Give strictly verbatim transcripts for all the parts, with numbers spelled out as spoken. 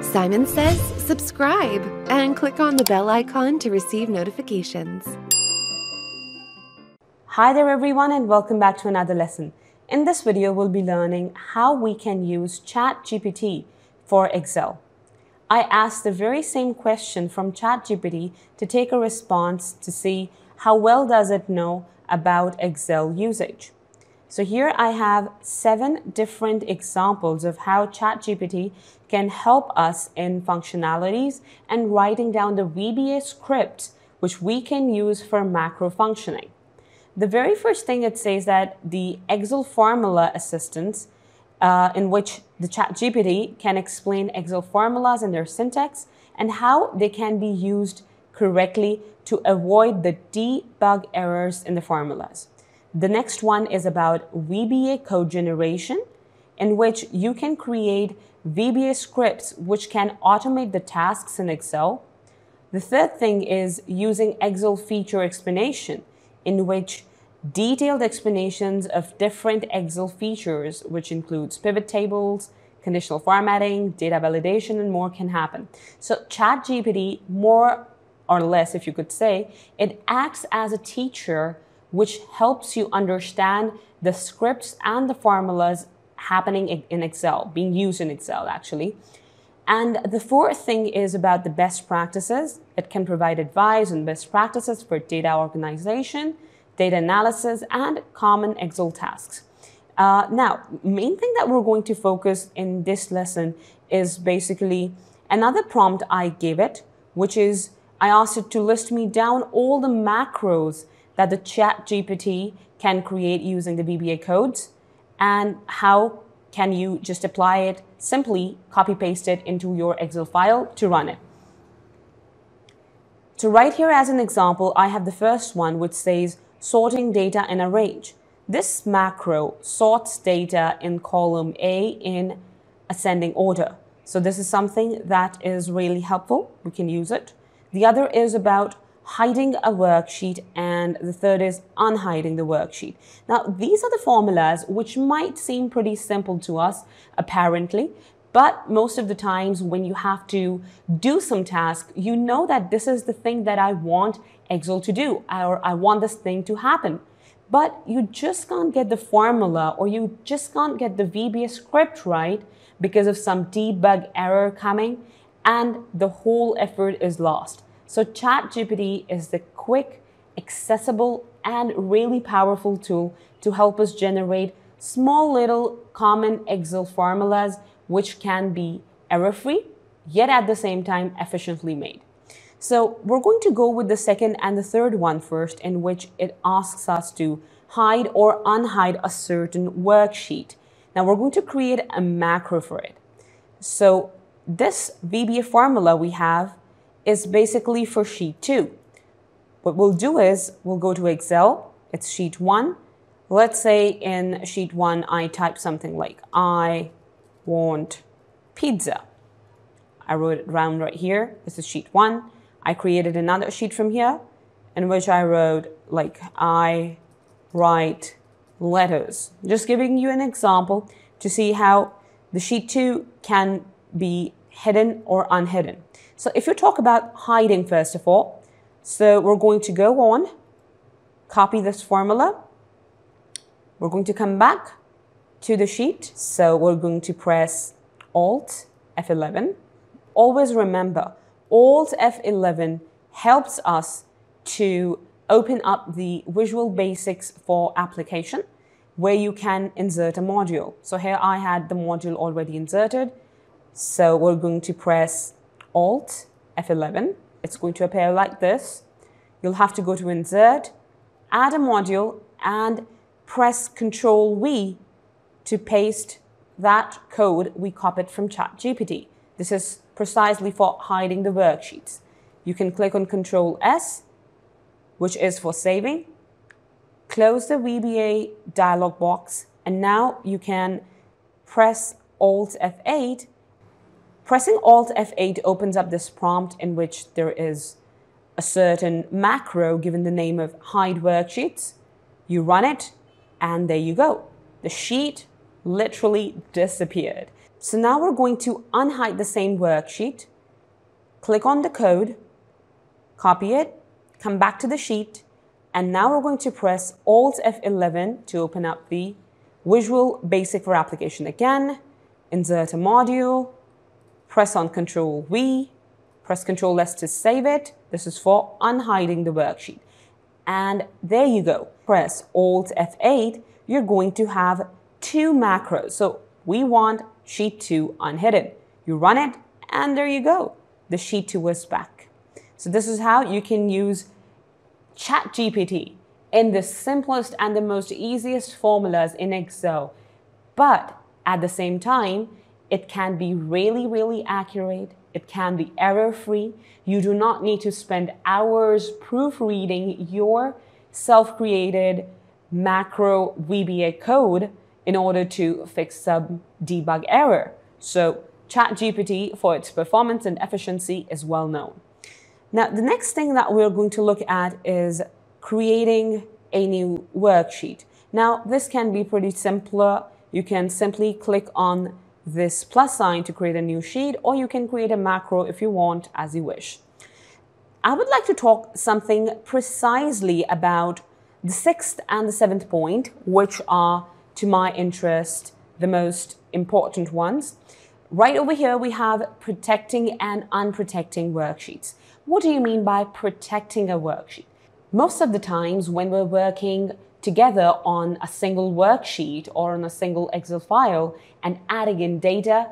Simon Says subscribe and click on the bell icon to receive notifications. Hi there everyone, and welcome back to another lesson. In this video, we'll be learning how we can use ChatGPT for Excel. I asked the very same question from ChatGPT to take a response to see how well does it know about Excel usage. So here I have seven different examples of how ChatGPT can help us in functionalities and writing down the V B A scripts which we can use for macro functioning. The very first thing it says that the Excel formula assistance uh, in which the ChatGPT can explain Excel formulas and their syntax and how they can be used correctly to avoid the debug errors in the formulas. The next one is about V B A code generation, in which you can create V B A scripts which can automate the tasks in Excel. The third thing is using Excel feature explanation, in which detailed explanations of different Excel features, which includes pivot tables, conditional formatting, data validation, and more can happen. So ChatGPT, more or less, if you could say, it acts as a teacher which helps you understand the scripts and the formulas happening in Excel, being used in Excel actually. And the fourth thing is about the best practices. It can provide advice on best practices for data organization, data analysis, and common Excel tasks. Uh, now, main thing that we're going to focus in this lesson is basically another prompt I gave it, which is I asked it to list me down all the macros that the ChatGPT can create using the V B A codes, and how can you just apply it, simply copy paste it into your Excel file to run it. So right here as an example, I have the first one which says sorting data in a range. This macro sorts data in column A in ascending order. So this is something that is really helpful. We can use it. The other is about hiding a worksheet, and the third is unhiding the worksheet. Now, these are the formulas which might seem pretty simple to us, apparently, but most of the times when you have to do some task, you know that this is the thing that I want Excel to do, or I want this thing to happen. But you just can't get the formula, or you just can't get the V B A script right because of some debug error coming, and the whole effort is lost. So ChatGPT is the quick, accessible, and really powerful tool to help us generate small little common Excel formulas which can be error-free, yet at the same time efficiently made. So we're going to go with the second and the third one first, in which it asks us to hide or unhide a certain worksheet. Now we're going to create a macro for it. So this V B A formula we have is basically for sheet two. What we'll do is we'll go to Excel, it's sheet one. Let's say in sheet one, I type something like, I want pizza. I wrote it round right here. This is sheet one. I created another sheet from here in which I wrote like, I write letters. Just giving you an example to see how the sheet two can be hidden or unhidden. So if you talk about hiding, first of all, so we're going to go on, copy this formula. We're going to come back to the sheet. So we're going to press Alt F eleven. Always remember, Alt F eleven helps us to open up the Visual Basics for application where you can insert a module. So here I had the module already inserted. So we're going to press Alt F eleven. It's going to appear like this. You'll have to go to Insert, Add a Module, and press Control V to paste that code we copied from ChatGPT. This is precisely for hiding the worksheets. You can click on Control S, which is for saving. Close the V B A dialog box, and now you can press Alt F eight. Pressing Alt F eight opens up this prompt in which there is a certain macro given the name of hide worksheets. You run it, and there you go. The sheet literally disappeared. So now we're going to unhide the same worksheet, click on the code, copy it, come back to the sheet, and now we're going to press Alt F eleven to open up the Visual Basic for application again, insert a module, press on Control V, press Control S to save it. This is for unhiding the worksheet. And there you go. Press Alt F eight. You're going to have two macros. So we want Sheet two unhidden. You run it, and there you go. The Sheet two is back. So this is how you can use ChatGPT in the simplest and the most easiest formulas in Excel. But at the same time, it can be really, really accurate. It can be error-free. You do not need to spend hours proofreading your self-created macro V B A code in order to fix some debug error. So ChatGPT, for its performance and efficiency, is well known. Now, the next thing that we're going to look at is creating a new worksheet. Now, this can be pretty simpler. You can simply click on this plus sign to create a new sheet, or you can create a macro if you want, as you wish. I would like to talk something precisely about the sixth and the seventh point, which are, to my interest, the most important ones. Right over here, we have protecting and unprotecting worksheets. What do you mean by protecting a worksheet? Most of the times when we're working together on a single worksheet or on a single Excel file and adding in data,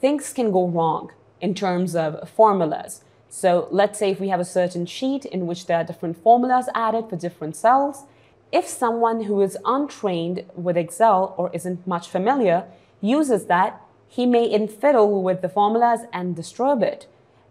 things can go wrong in terms of formulas. So let's say if we have a certain sheet in which there are different formulas added for different cells, if someone who is untrained with Excel or isn't much familiar uses that, he may infiddle with the formulas and disturb it.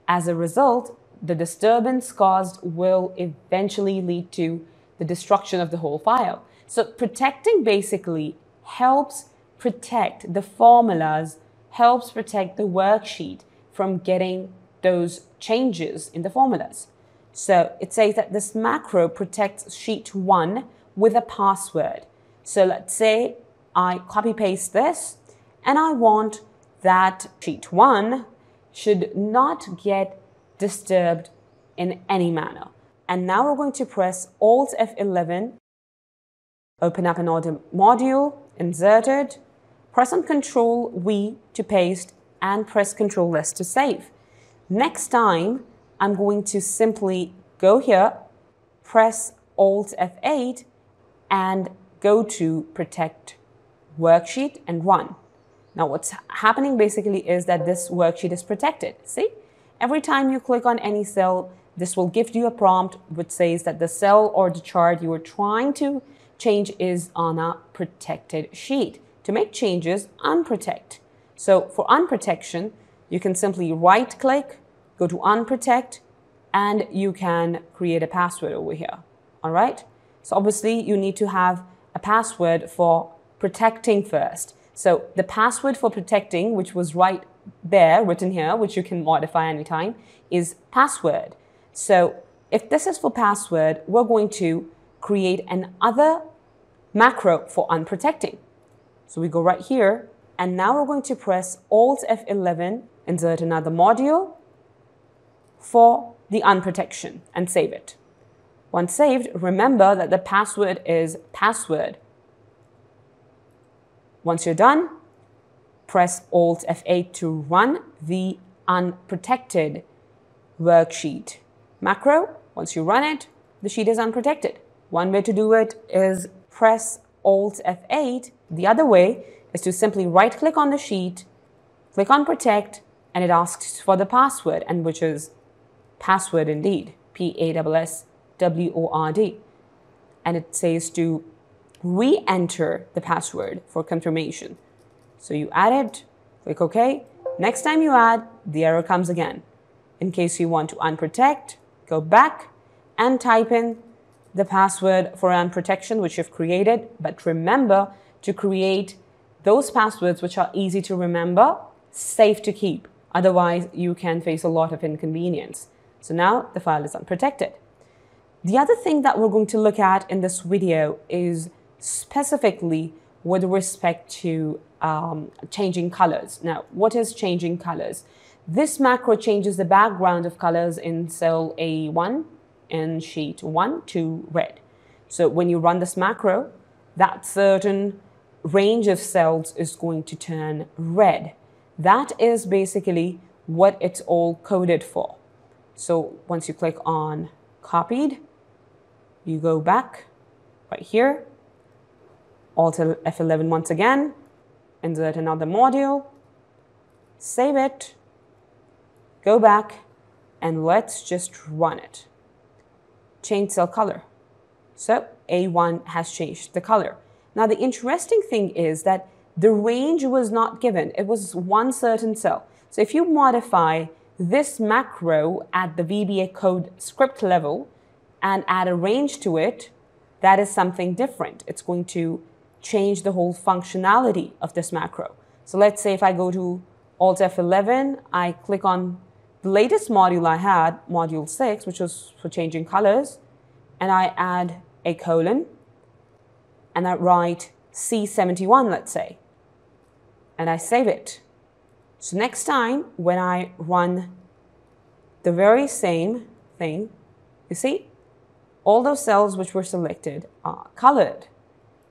As a result, the disturbance caused will eventually lead to the destruction of the whole file. So protecting basically helps protect the formulas, helps protect the worksheet from getting those changes in the formulas. So it says that this macro protects sheet one with a password. So let's say I copy paste this and I want that sheet one should not get disturbed in any manner. And now we're going to press Alt F eleven, open up an order module, insert it, press on Control V to paste, and press Control S to save. Next time, I'm going to simply go here, press Alt F eight, and go to Protect Worksheet and run. Now what's happening basically is that this worksheet is protected, see? Every time you click on any cell, this will give you a prompt which says that the cell or the chart you are trying to change is on a protected sheet. To make changes, unprotect. So for unprotection, you can simply right-click, go to unprotect, and you can create a password over here, all right? So obviously you need to have a password for protecting first. So the password for protecting, which was right there, written here, which you can modify anytime, is password. So if this is for password, we're going to create another macro for unprotecting. So we go right here, and now we're going to press Alt F eleven, insert another module for the unprotection, and save it. Once saved, remember that the password is password. Once you're done, press Alt F eight to run the unprotected worksheet macro. Once you run it, the sheet is unprotected. One way to do it is press Alt F eight. The other way is to simply right-click on the sheet, click on Protect, and it asks for the password, and which is password indeed, P A S S W O R D. And it says to re-enter the password for confirmation. So you add it, click OK. Next time you add, the error comes again. In case you want to unprotect, go back and type in the password for unprotection, which you've created. But remember to create those passwords which are easy to remember, safe to keep. Otherwise, you can face a lot of inconvenience. So now the file is unprotected. The other thing that we're going to look at in this video is specifically with respect to um, changing colors. Now, what is changing colors? This macro changes the background of colors in cell A one and sheet one to red. So when you run this macro, that certain range of cells is going to turn red. That is basically what it's all coded for. So once you click on copied, you go back right here, Alt F eleven once again, insert another module, save it, go back, and let's just run it. Change cell color. So A one has changed the color. Now the interesting thing is that the range was not given. It was one certain cell. So if you modify this macro at the V B A code script level and add a range to it, that is something different. It's going to change the whole functionality of this macro. So let's say if I go to Alt F eleven, I click on the latest module I had, module six, which was for changing colors, and I add a colon, and I write C seventy-one, let's say, and I save it. So next time when I run the very same thing, you see, all those cells which were selected are colored.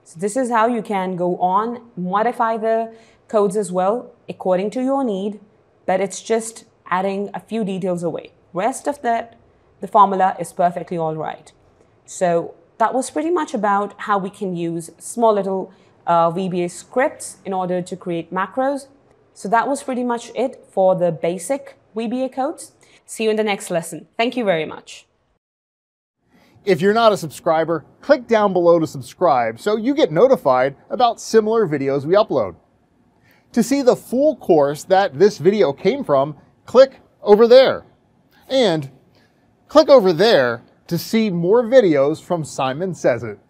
So this is how you can go on, modify the codes as well according to your need, but it's just adding a few details away. Rest of that, the formula is perfectly all right. So that was pretty much about how we can use small little uh, V B A scripts in order to create macros. So that was pretty much it for the basic V B A codes. See you in the next lesson. Thank you very much. If you're not a subscriber, click down below to subscribe so you get notified about similar videos we upload. To see the full course that this video came from, click over there. And click over there to see more videos from Simon Sez I T.